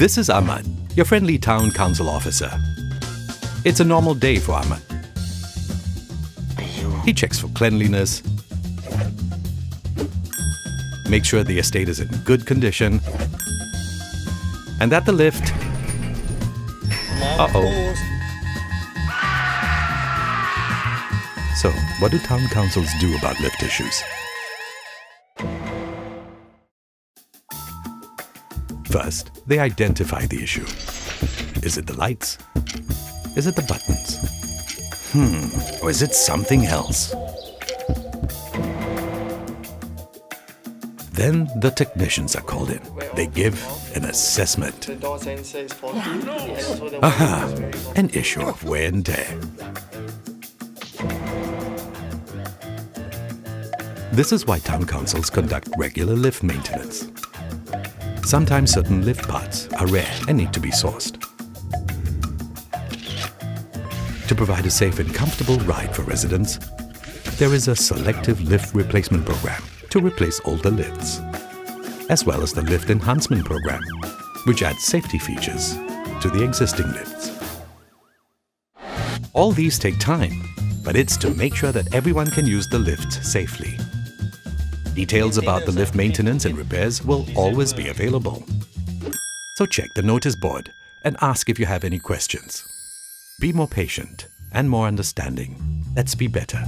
This is Ahmad, your friendly town council officer. It's a normal day for Ahmad. He checks for cleanliness, makes sure the estate is in good condition, and that the lift... So, what do town councils do about lift issues? First, they identify the issue. Is it the lights? Is it the buttons? Or is it something else? Then the technicians are called in. They give an assessment. An issue of wear and tear. This is why town councils conduct regular lift maintenance. Sometimes certain lift parts are rare and need to be sourced to provide a safe and comfortable ride for residents. There is a selective lift replacement program to replace older lifts, as well as the lift enhancement program, which adds safety features to the existing lifts. All these take time, but it's to make sure that everyone can use the lift safely. Details about the lift maintenance and repairs will always be available. So check the notice board and ask if you have any questions. Be more patient and more understanding. Let's be better.